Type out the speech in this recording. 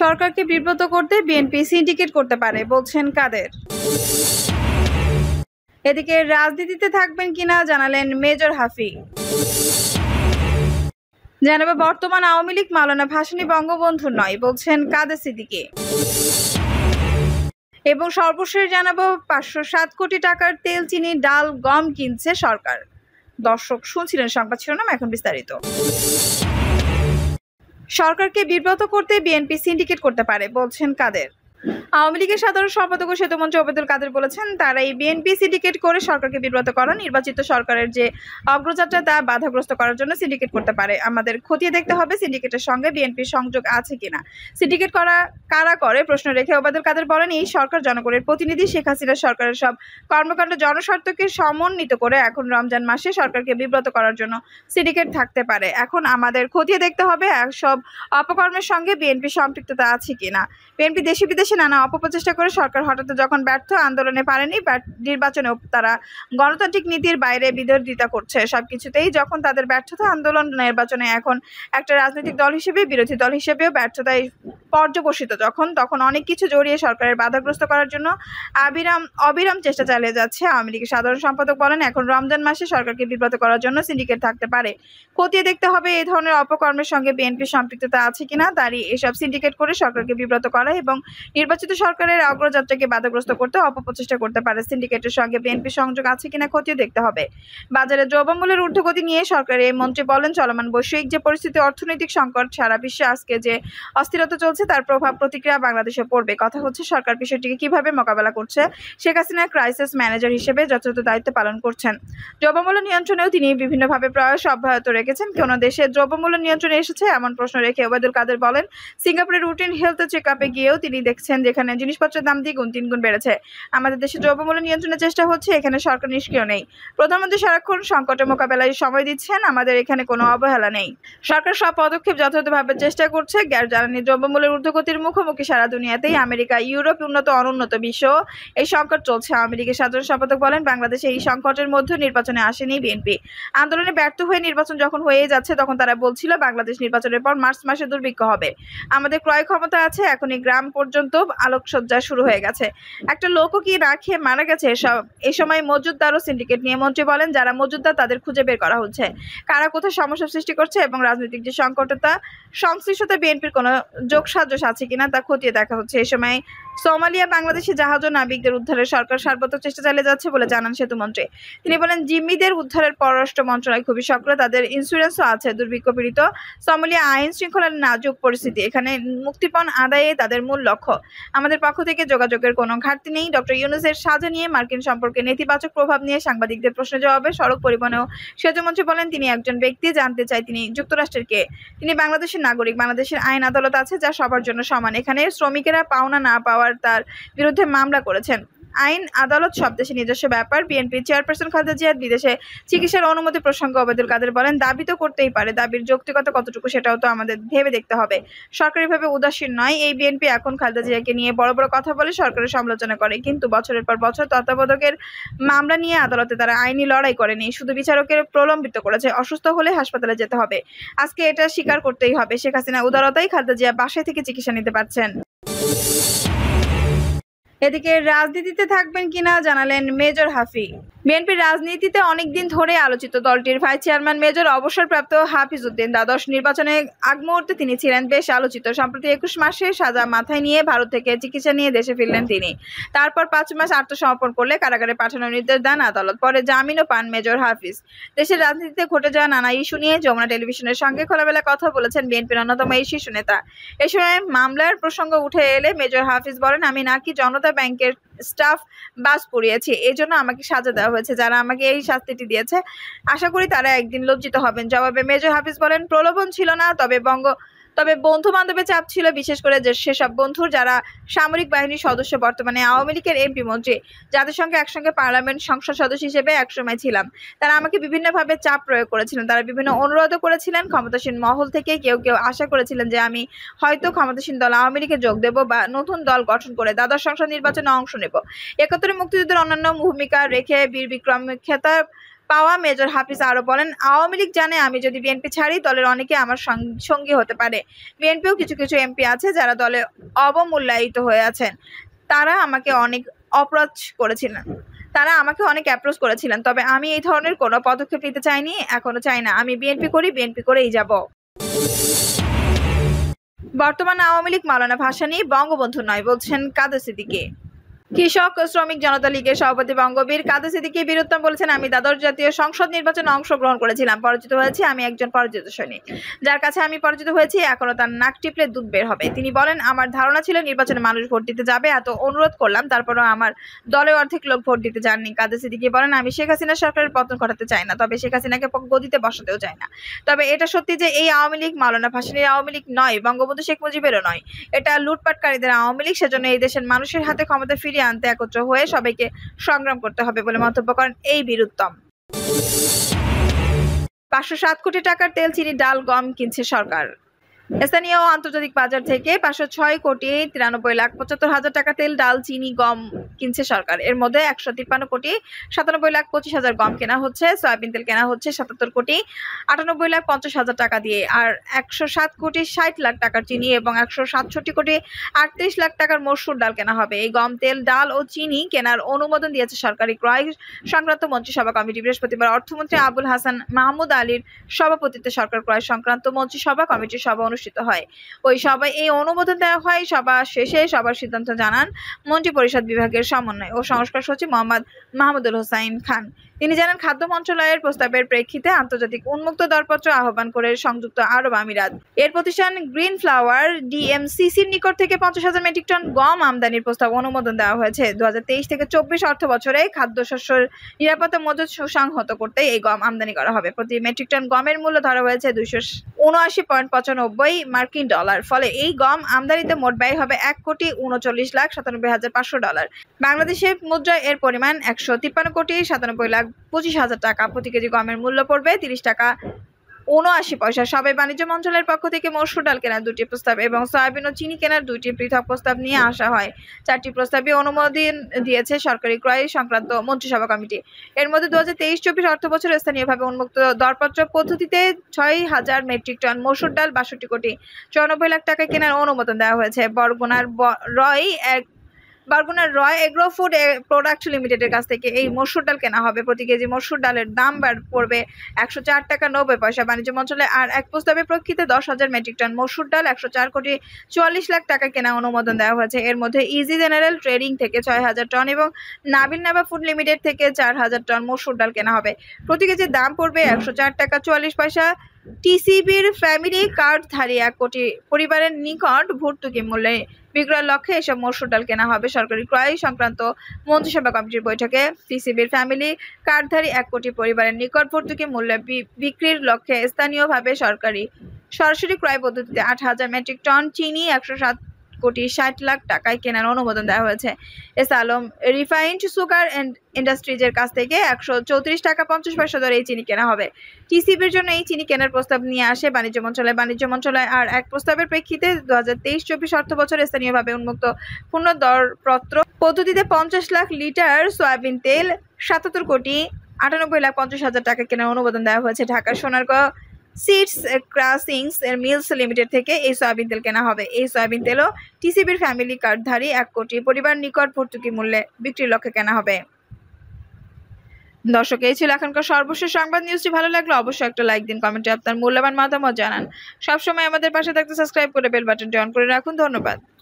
সরকারকে বিব্রত করতে বিএনপি সিন্ডিকেট করতে পারে, বলছেন কাদের। এদিকে রাজনীতিতে থাকবেন কিনা জানালেন মেজর হাফিজ। জানাবে বর্তমান আওয়ামী লীগ মাওলানা ভাসানী বঙ্গবন্ধু নয়, বলছেন কাদের সিদ্দিকী। এবং সর্বশেষ জানাবো ৫০৭ কোটি টাকার তেল, চিনি, ডাল, গম কিনছে সরকার। দর্শক শুনছিলেন সংবাদ শিরোনাম, এখন বিস্তারিত। সরকারকে বিব্রত করতে বিএনপি সিন্ডিকেট করতে পারে, বলছেন কাদের। আওয়ামী লীগের সাধারণ সম্পাদক সেতুমন্ত্রী ওবায়দুল কাদের বলেছেন, তারা এই বিএনপি সিন্ডিকেট করে সরকারকে বিব্রত করা, নির্বাচিত সরকারের যে অগ্রযাত্রা তা বাধাগ্রস্ত করার জন্য সিন্ডিকেট করতে পারে। আমাদের খতিয়ে দেখতে হবে সিন্ডিকেটের সঙ্গে বিএনপির সংযোগ আছে কিনা। সিন্ডিকেট করা কারা করে প্রশ্ন রেখে ওবায়দুল কাদের বলেন, এই সরকার জনগণের প্রতিনিধি। শেখ হাসিনা সরকারের সব কর্মকাণ্ড জনস্বার্থকে সমন্বিত করে এখন রমজান মাসে সরকারকে বিব্রত করার জন্য সিন্ডিকেট থাকতে পারে। এখন আমাদের খতিয়ে দেখতে হবে সব অপকর্মের সঙ্গে বিএনপির সম্পৃক্ততা আছে কিনা। বিএনপি দেশে বিদেশে নানা অপপ্রচেষ্টা করে সরকার হঠাৎ যখন ব্যর্থ, আন্দোলনে পারেনি, নির্বাচনেও তারা গণতান্ত্রিক নীতির বাইরে বিরোধিতা করছে। সবকিছুতেই যখন তাদের ব্যর্থতা, আন্দোলন, নির্বাচনে, এখন একটা রাজনৈতিক দল হিসেবে, বিরোধী দল হিসেবেও ব্যর্থতায় পর্যবসিত তখন অনেক কিছু জড়িয়ে সরকারের বাধাগ্রস্ত করার জন্য অবিরাম চেষ্টা চালিয়ে যাচ্ছে আওয়ামী লীগের সাধারণ সম্পাদক বলেন, এখন রমজান মাসে সরকারকে বিব্রত করার জন্য সিন্ডিকেট থাকতে পারে। খতিয়ে দেখতে হবে এই ধরনের অপকর্মের সঙ্গে বিএনপির সম্পৃক্ততা আছে কিনা। তারই এসব সিন্ডিকেট করে সরকারকে বিব্রত করা এবং নির্বাচিত সরকারের অগ্রযাত্রাকে বাধাগ্রস্ত করতে অপপ্রচেষ্টা করতে পারে। সিন্ডিকেটের সঙ্গে বিএনপি সংযোগ আছে কিনা খতিয়ে দেখতে হবে। বাজারে দ্রব্যমূল্যের ঊর্ধ্বগতি নিয়ে সরকারের মন্ত্রী বলেন, চলমান বৈশ্বিক যে পরিস্থিতি, অর্থনৈতিক সংকট, সারা বিশ্বে আজকে যে অস্থিরতা চলছে তার প্রভাব প্রতিক্রিয়া বাংলাদেশে পড়বে। কথা হচ্ছে সরকার বিষয়টিকে কিভাবে মোকাবেলা করছে। শেখ হাসিনা ক্রাইসিস ম্যানেজার হিসেবে যথাযথ দায়িত্ব পালন করছেন। দ্রব্যমূল্য নিয়ন্ত্রণেও তিনি বিভিন্নভাবে প্রয়াস অব্যাহত রেখেছেন। কোন দেশে দ্রব্যমূল্য নিয়ন্ত্রণে এসেছে এমন প্রশ্ন রেখে ওবায়দুল কাদের বলেন, সিঙ্গাপুরের রুটিন হেলথ চেকআপে গিয়েও তিনি দেখছেন যেখানে জিনিসপত্রের দাম তিনগুণ বেড়েছে। আমাদের দেশে দ্রব্যমূল্য নিয়ন্ত্রণের চেষ্টা হচ্ছে, এখানে সরকার নিষ্ক্রিয় নেই। প্রধানমন্ত্রী সারাক্ষণ সংকটের মোকাবেলায় সময় দিচ্ছেন, আমাদের এখানে কোনো অবহেলা নেই। সরকার সব পদক্ষেপ যথাযথভাবে চেষ্টা করছে। গ্যাস, জ্বালানি দ্রব্যমূল্যের ঊর্ধ্বগতির মুখোমুখি সারা দুনিয়াতেই আমেরিকা, ইউরোপ, উন্নত অনুন্নত বিশ্ব এই সংকট চলছে। আওয়ামী লীগের সাধারণ সম্পাদক বলেন, বাংলাদেশে এই সংকটের মধ্যে নির্বাচনে আসেনি বিএনপি। আন্দোলনে ব্যর্থ হয়ে নির্বাচন যখন হয়ে যাচ্ছে তখন তারা বলছিল বাংলাদেশ নির্বাচনের পর মার্চ মাসে দুর্ভিক্ষ হবে। আমাদের ক্রয় ক্ষমতা আছে, এখনই গ্রাম পর্যন্ত আলোকসজ্জা শুরু হয়ে গেছে। একটা লোকও কি না খেয়ে মারা গেছে। এই সময় মজুতদার ও সিন্ডিকেট নিয়ে মন্ত্রী বলেন, যারা মজুতদার তাদের খুঁজে বের করা হচ্ছে, কারা কোথায় সমস্যা সৃষ্টি করছে এবং রাজনৈতিক যে সংকটতা, সংশ্লিষ্টতা বিএনপির কোনো যোগসাজশ আছে কিনা তা খতিয়ে দেখা হচ্ছে। এই সময় সোমালিয়া বাংলাদেশি জাহাজ ও নাবিকদের উদ্ধারে সরকার সর্বোচ্চ চেষ্টা চালিয়ে যাচ্ছে বলে জানান সেতুমন্ত্রী। তিনি বলেন, জিম্মিদের উদ্ধারের পররাষ্ট্র মন্ত্রণালয় খুবই সক্রিয়, তাদের ইন্স্যুরেন্সও আছে। দুর্ভিক্ষ পীড়িত সোমালিয়া আইন শৃঙ্খলার নাজুক পরিস্থিতি, এখানে মুক্তিপণ আদায়ে তাদের মূল লক্ষ্য। আমাদের পক্ষ থেকে যোগাযোগের কোনো ঘাটতি নেই। ডক্টর ইউনূসের সাজা নিয়ে মার্কিন সম্পর্কে নেতিবাচক প্রভাব নিয়ে সাংবাদিকদের প্রশ্নের জবাবে সড়ক পরিবহন ও সেতুমন্ত্রী বলেন, তিনি একজন ব্যক্তি, জানতে চাই তিনি যুক্তরাষ্ট্রের কে। তিনি বাংলাদেশের নাগরিক, বাংলাদেশের আইন আদালত আছে যা সবার জন্য সমান। এখানে শ্রমিকেরা পাওনা না পাওয়ার তার বিরুদ্ধে মামলা করেছেন। আইন আদালত সব দেশে নিজস্ব ব্যাপার। বিএনপি চেয়ারপারসন খালেদা জিয়ার বিদেশে চিকিৎসার অনুমতি প্রসঙ্গে ওবায়দুল কাদের বলেন, দাবি তো করতেই পারে, দাবির যৌক্তিকতা কতটুকু সেটাও তো আমাদের ভেবে দেখতে হবে। সরকারিভাবে উদাসীন নয় এই বিএনপি। এখন খালেদা জিয়াকে নিয়ে বড় বড় কথা বলে, সরকারের সমালোচনা করে, কিন্তু বছরের পর বছর তত্ত্বাবধায়কের মামলা নিয়ে আদালতে তারা আইনি লড়াই করেনি, শুধু বিচারকের প্রলম্বিত করেছে। অসুস্থ হলে হাসপাতালে যেতে হবে, আজকে এটা স্বীকার করতেই হবে। শেখ হাসিনা উদারতায় খালেদা জিয়া বাসায় থেকে চিকিৎসা নিতে পারছেন। এদিকে রাজনীতিতে থাকবেন কিনা জানালেন মেজর হাফিজ। বিএনপির রাজনীতিতে অনেকদিন ধরে আলোচিত দলটির ভাইস চেয়ারম্যান মেজর অবসরপ্রাপ্ত হাফিজ উদ্দিন দ্বাদশ নির্বাচনে আগ মুহূর্তে তিনি ছিলেন বেশ আলোচিত। সম্প্রতি ২১ মাসে সাজা মাথায় নিয়ে ভারত থেকে চিকিৎসা নিয়ে দেশে ফিরলেন তিনি। তারপর 5 মাস আত্মসমর্পণ করলে কারাগারে পাঠানোর নির্দেশ দেন আদালত। পরে জামিনও পান মেজর হাফিজ। দেশের রাজনীতিতে ঘটে যাওয়া নানা ইস্যু নিয়ে যমুনা টেলিভিশনের সঙ্গে খোলামেলা কথা বলেছেন বিএনপির অন্যতম এই শীর্ষ নেতা। এ সময় মামলার প্রসঙ্গ উঠে এলে মেজর হাফিজ বলেন, আমি নাকি জনতা ব্যাংকের স্টাফ বাস পড়িয়েছি, এই জন্য আমাকে সাজা দেওয়া হয়েছে। যারা আমাকে এই শাস্তিটি দিয়েছে আশা করি তারা একদিন লজ্জিত হবেন। জবাবে মেজর হাফিজ বলেন, প্রলোভন ছিল না, তবে বন্ধু বান্ধবের চাপ ছিল, বিশেষ করে সেসব বন্ধু যারা সামরিক বাহিনীর সদস্য। বর্তমানে আওয়ামী লীগের এমপি, মন্ত্রী, যাদের সঙ্গে একসঙ্গে পার্লামেন্ট সংসদ সদস্য হিসেবে একসময় ছিলাম, তারা আমাকে বিভিন্নভাবে চাপ প্রয়োগ করেছিলেন। তারা বিভিন্ন অনুরোধও করেছিলেন। ক্ষমতাসীন মহল থেকে কেউ কেউ আশা করেছিলেন যে আমি হয়তো ক্ষমতাসীন দল আওয়ামী লীগে যোগ দেবো বা নতুন দল গঠন করে দ্বাদশ সংসদ নির্বাচনে অংশ নেব। একাত্তরে মুক্তিযুদ্ধের অন্যান্য ভূমিকা রেখে বীর বিক্রম খ্যাতা পাওয়া মেজর হাফিজ আরও বলেন, আওয়ামী লীগ জানে আমি যদি বিএনপি ছাড়ি দলের অনেকে আমার সঙ্গী হতে পারে। বিএনপিও কিছু কিছু এমপি আছে যারা দলে অবমূল্যায়িত হয়ে আছেন, তারা আমাকে অনেক অ্যাপ্রোচ করেছিলেন, তবে আমি এই ধরনের কোনো পদক্ষেপ নিতে চাইনি, এখনো চাই না। আমি বিএনপি করি, বিএনপি করেই যাব। বর্তমান আওয়ামী লীগ মাওলানা ভাসানী বঙ্গবন্ধু নয় বলছেন কাদের সিদ্দিকী। কৃষক শ্রমিক জনতা লীগের সভাপতি বঙ্গবীর কাদের সিদ্দিকী বীরুত্তম বলেছেন, আমি দ্বাদশ জাতীয় সংসদ নির্বাচনে অংশগ্রহণ করেছিলাম, পরাজিত হয়েছি। আমি একজন পরাজিত সৈনিক, যার কাছে আমি পরাজিত হয়েছি, এখনো তার নাক টিপলে দুধ বের হবে। তিনি বলেন, আমার ধারণা ছিল নির্বাচনে মানুষ ভোট দিতে যাবে, এত অনুরোধ করলাম, তারপরেও আমার দলের অর্ধেক লোক ভোট দিতে যাননি। কাদের সিদ্দিকী বলেন, আমি শেখ হাসিনা সরকারের পতন ঘটাতে চাই না, তবে শেখ হাসিনাকে গদিতে বসাতেও চাই না। তবে এটা সত্যি যে এই আওয়ামী লীগ মাওলানা ভাসানীর আওয়ামী লীগ নয়, বঙ্গবন্ধু শেখ মুজিবেরও নয়, এটা লুটপাটকারীদের আওয়ামী লীগ। সেজন্য এই দেশের মানুষের হাতে ক্ষমতা ফিরে আনতে একত্র হয়ে সবাইকে সংগ্রাম করতে হবে বলে মন্তব্য করেন এই বীরুত্তম। ৫০৭ কোটি টাকার তেল, চিনি, ডাল, গম কিনছে সরকার। স্থানীয় আন্তর্জাতিক বাজার থেকে ৫০৬ কোটি ৯৩ লাখ ৭৫ হাজার টাকা তেল, ডাল, চিনি, গম কিনছে সরকার। এর মধ্যে ১৫৩ কোটি ৯৭ লাখ ২৫ হাজার গম কেনা হচ্ছে, সয়াবিন তেল কেনা হচ্ছে ৭৭ কোটি ৯৮ লাখ ৫০ হাজার টাকা দিয়ে, আর ১০৭ কোটি ৬০ লাখ টাকার চিনি এবং ১৬৭ কোটি ৩৮ লাখ টাকার মসুর ডাল কেনা হবে। এই গম, তেল, ডাল ও চিনি কেনার অনুমোদন দিয়েছে সরকারি ক্রয় সংক্রান্ত মন্ত্রিসভা কমিটি। বৃহস্পতিবার অর্থমন্ত্রী আবুল হাসান মাহমুদ আলীর সভাপতিত্বে সরকার ক্রয় সংক্রান্ত মন্ত্রিসভা কমিটির সভা অনুষ্ঠিত হয়। ওই সভায় এই অনুমোদন দেওয়া হয়। সভা শেষে সবার সিদ্ধান্ত জানান মন্ত্রী পরিষদ বিভাগের সমন্বয় ও সংস্কার সচিব মোহাম্মদ মাহমুদুল হোসেন খান। তিনি জানান, খাদ্য মন্ত্রণালয়ের প্রস্তাবের প্রেক্ষিতে আন্তর্জাতিক উন্মুক্ত দরপত্র আহ্বান করে সংযুক্ত আরব আমিরাত এর প্রতিষ্ঠান গ্রিন ফ্লাওয়ার ডিএমসিসির নিকট থেকে ৫০,০০০ মেট্রিক টন গম আমদানির প্রস্তাব অনুমোদন দেওয়া হয়েছে। ২০২৩ থেকে ২৪ অর্থ বছরে খাদ্যশস্যের নিরাপত্তা মজুত সুসংহত করতে এই গম আমদানি করা হবে। প্রতি মেট্রিক টন গমের মূল্য ধরা হয়েছে ২৭৯.৯৫ মার্কিন ডলার। ফলে এই গম আমদানিতে মোট ব্যয় হবে ১ কোটি ৩৯ লাখ ৯৭,৫০০ ডলার। বাংলাদেশের মুদ্রায় এর পরিমাণ ১৫৩ কোটি ৯৭,৫০,০০০ টাকা। প্রতি কেজি গমের মূল্য পড়বে ৩০ টাকা ৭৯ পয়সা। সবাই বাণিজ্য মন্ত্রণালয়ের পক্ষ থেকে মসুর ডাল কেনার দুটি প্রস্তাব এবং সয়াবিন ও চিনি কেনার দুটি পৃথক প্রস্তাব নিয়ে আসা হয়। ৪টি প্রস্তাবে অনুমোদন দিয়েছে সরকারি ক্রয় সংক্রান্ত মন্ত্রিসভা কমিটি। এর মধ্যে ২০২৩-২৪ অর্থ বছরে স্থানীয়ভাবে উন্মুক্ত দরপত্র পদ্ধতিতে ৬,০০০ মেট্রিক টন মসুর ডাল ৬২ কোটি ৯৪ লাখ টাকা কেনার অনুমোদন দেওয়া হয়েছে। বরগুনার রয় এগ্রো ফুড প্রোডাক্ট লিমিটেডের কাছ থেকে এই মসুর ডাল কেনা হবে। প্রতি কেজি মসুর ডালের দাম পড়বে ১০৪ টাকা ৯০ পয়সা। বাণিজ্য মন্ত্রণালয় আর এক প্রস্তাবে প্রেক্ষিতে ১০,০০০ মেট্রিক টন মসুর ডাল ১০৪ কোটি ৪৪ লাখ টাকা কেনা অনুমোদন দেওয়া হয়েছে। এর মধ্যে ইজি জেনারেল ট্রেডিং থেকে ৬,০০০ টন এবং নাবিল নাবা ফুড লিমিটেড থেকে ৪,০০০ টন মসুর ডাল কেনা হবে। প্রতি কেজির দাম পড়বে ১০৪ টাকা ৪৪ পয়সা। টিসিবির ফ্যামিলি কার্ডধারী ১ কোটি পরিবারের নিকট ভর্তুকি মূল্যে বিক্রয়ের লক্ষ্যে এসব মসুর ডাল কেনা হবে। সরকারি ক্রয় সংক্রান্ত মন্ত্রিসভা কমিটির বৈঠকে টিসিবির ফ্যামিলি কার্ডধারী ১ কোটি পরিবারের নিকট ভর্তুকি মূল্যে বিক্রির লক্ষ্যে স্থানীয়ভাবে সরাসরি ক্রয় পদ্ধতিতে ৮,০০০ মেট্রিক টন চিনি ১০৭ কোটি ৬০ লাখ টাকায় কেনার অনুমোদন দেওয়া হয়েছে। S Alam refined sugar and ইন্ডাস্ট্রিজের কাছ থেকে ১৩৪ টাকা ৫০ পয়সা দরে এই চিনি কেনা হবে। টিসিবির জন্য এই চিনি কেনার প্রস্তাব নিয়ে আসে বাণিজ্য মন্ত্রণালয় আর এক প্রস্তাবের প্রেক্ষিতে ২০২৩-২৪ অর্থ বছরে স্থানীয়ভাবে উন্মুক্ত পূর্ণ দরপত্র পদ্ধতিতে ৫০ লাখ লিটার সয়াবিন তেল ৭৭ কোটি ৯৮ লাখ ৫০ হাজার টাকা কেনার অনুমোদন দেওয়া হয়েছে। ঢাকার সোনারগাঁও সিডস ক্রাসিংস এর মিলস লিমিটেড থেকে এই সয়াবিন তেল কেনা হবে। এই সয়াবিন তেলও টিসিবির ফ্যামিলি কার্ডধারী ১ কোটি পরিবার নিকট ভর্তুকি মূল্যে বিক্রির লক্ষ্যে কেনা হবে। দর্শক, এই ছিল এখনকার সর্বশেষ সংবাদ। নিউজটি ভালো লাগলে অবশ্যই একটা লাইক দিন, কমেন্টে আপনার মূল্যবান মতামত জানান। সবসময় আমাদের পাশে থাকতে সাবস্ক্রাইব করে বেল বাটনটি অন করে রাখুন। ধন্যবাদ।